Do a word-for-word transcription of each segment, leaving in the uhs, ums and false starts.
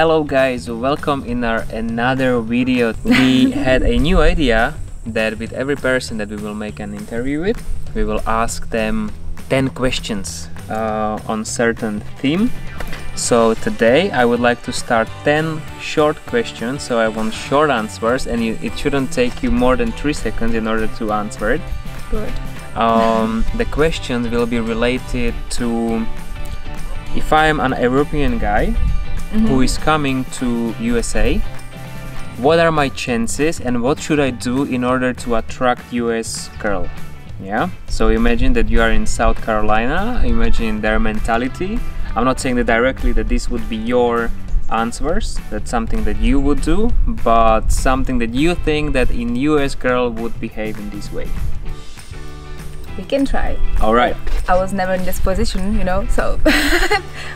Hello guys, welcome in our another video. We had a new idea that with every person that we will make an interview with, we will ask them ten questions uh, on certain theme. So today I would like to start ten short questions, so I want short answers, and you, it shouldn't take you more than three seconds in order to answer it. Good. Um, the questions will be related to if I am an European guy, Mm-hmm. who is coming to U S A, what are my chances and what should I do in order to attract U S girl? Yeah, so imagine that you are in South Carolina, imagine their mentality. I'm not saying that directly that this would be your answers, that's something that you would do, but something that you think that in U S girl would behave in this way. We can try. All right. I was never in this position, you know, so.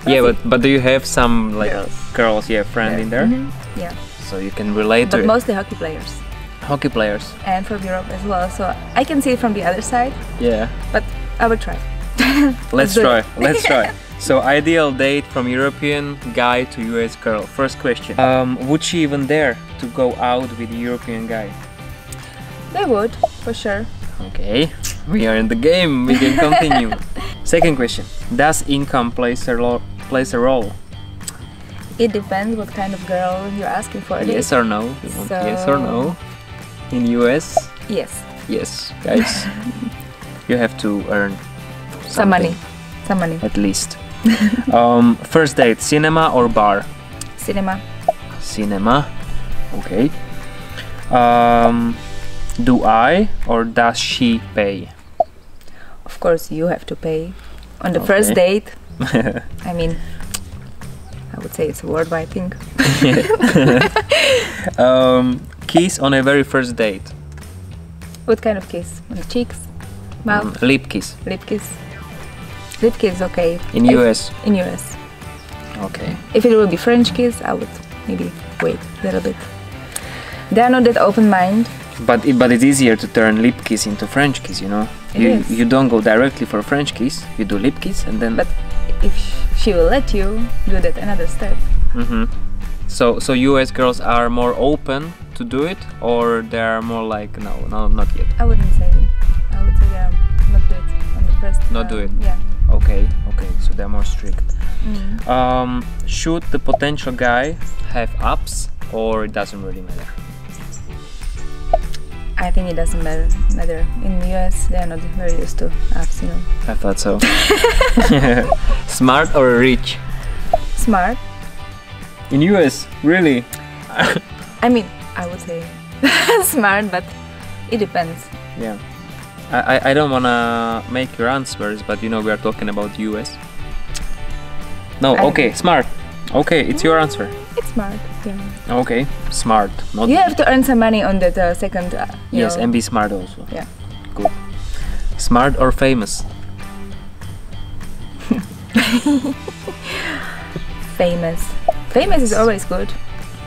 Yeah, but but do you have some like girls, girls yeah, friend yeah. in there? Mm-hmm. Yeah. So you can relate but to. But mostly it. hockey players. Hockey players. And from Europe as well, so I can see it from the other side. Yeah. But I would try. Let's try. It. Let's try. So ideal date from European guy to U S girl. First question. Um, would she even dare to go out with European guy? They would, for sure. Okay. We are in the game, we can continue. Second question. Does income plays a, plays a role? It depends what kind of girl you're asking for. Yes or no? You want so... Yes or no? In U S? Yes. Yes, guys. You have to earn some money. Some money. At least. um, first date, cinema or bar? Cinema. Cinema. Okay. Um, do I or does she pay? Of course you have to pay on the okay. first date. I mean, I would say it's a worldwide thing. um, kiss on a very first date. What kind of kiss? On the cheeks? Mouth? Mm, lip kiss. Lip kiss. Lip kiss, okay. In if, U S? In U S. Okay. If it would be French kiss, I would maybe wait a little bit. They are not that open-minded. But it, but it's easier to turn lip kiss into French kiss, you know. It you is. you don't go directly for French kiss. You do lip kiss and then. But if she will let you do that another step. Mm-hmm. So so U S girls are more open to do it, or they are more like no, no, not yet. I wouldn't say. I would say they are not do it on the first. Not um, do it. Yeah. Okay, okay. So they're more strict. Mm-hmm. Um, should the potential guy have ups, or it doesn't really matter? I think it doesn't matter. matter. In the U S, they are not very used to apps, you know. I thought so. Smart or rich? Smart. In U S, really? I mean, I would say smart, but it depends. Yeah. I, I, I don't want to make your answers, but you know, we are talking about U S. No, I okay, smart. Okay, it's your answer. It's smart. Yeah. Okay, smart. Not you have to earn some money on that uh, second. Uh, yes, know. and be smart also. Yeah. Cool. Smart or famous? Famous. Famous is always good.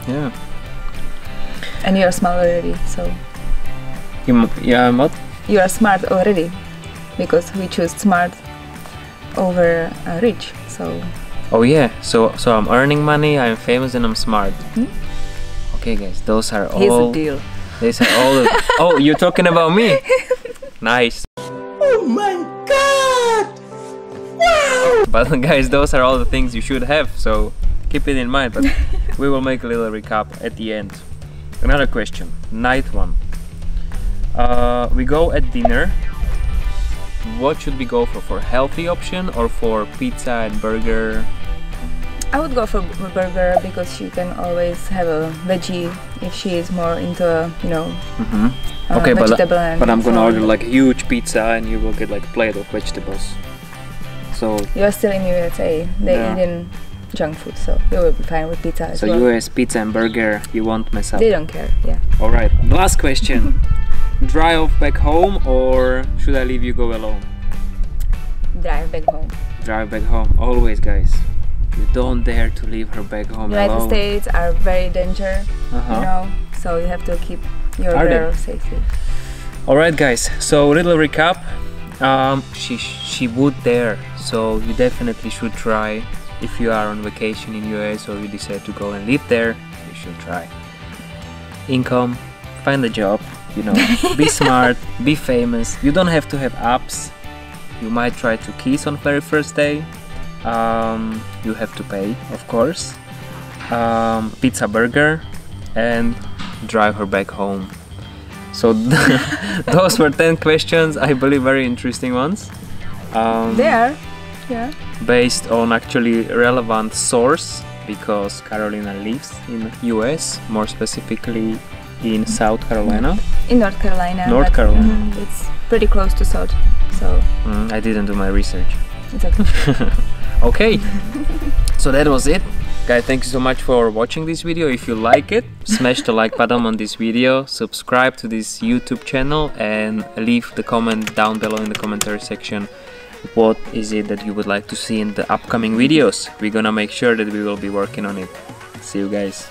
Yeah. And you are smart already, so. You, yeah, what? You are smart already, because we choose smart over uh, rich, so. Oh yeah, so so I'm earning money, I'm famous, and I'm smart. Hmm? Okay, guys, those are all. Here's the deal. These are all. Of, oh, you're talking about me. Nice. Oh my God! Wow. But guys, those are all the things you should have. So keep it in mind. But we will make a little recap at the end. Another question, night one. Uh, we go at dinner. What should we go for? For healthy option or for pizza and burger? I would go for burger because she can always have a veggie if she is more into, you know, mm-hmm. uh, okay, vegetable. But, and but I'm gonna order like huge pizza and you will get like a plate of vegetables. So you're still in U S A. They yeah. eat in junk food, so you will be fine with pizza as so well. So U S pizza and burger, you won't mess up. They don't care. Yeah. All right. Last question. Drive back home or should I leave you go alone? Drive back home. Drive back home, always guys. You don't dare to leave her back home United alone. United States are very dangerous, uh-huh. you know, so you have to keep your are girl they? safely. Alright guys, so little recap. Um, she, she would dare, so you definitely should try. If you are on vacation in U S or you decide to go and live there, you should try. Income, find a job, you know, be smart, be famous. You don't have to have apps. You might try to kiss on very first day. Um, you have to pay, of course. Um, pizza, burger, and drive her back home. So those were ten questions, I believe, very interesting ones. Um, they are, yeah. Based on actually relevant source, because Carolina lives in U S, more specifically in South Carolina. In North Carolina. North Carolina. Mm, it's pretty close to South, so... Mm, I didn't do my research. It's okay. Okay, so that was it. Guys, thank you so much for watching this video. If you like it, smash the like button on this video, subscribe to this YouTube channel, and leave the comment down below in the commentary section what is it that you would like to see in the upcoming videos. We're gonna make sure that we will be working on it. See you guys.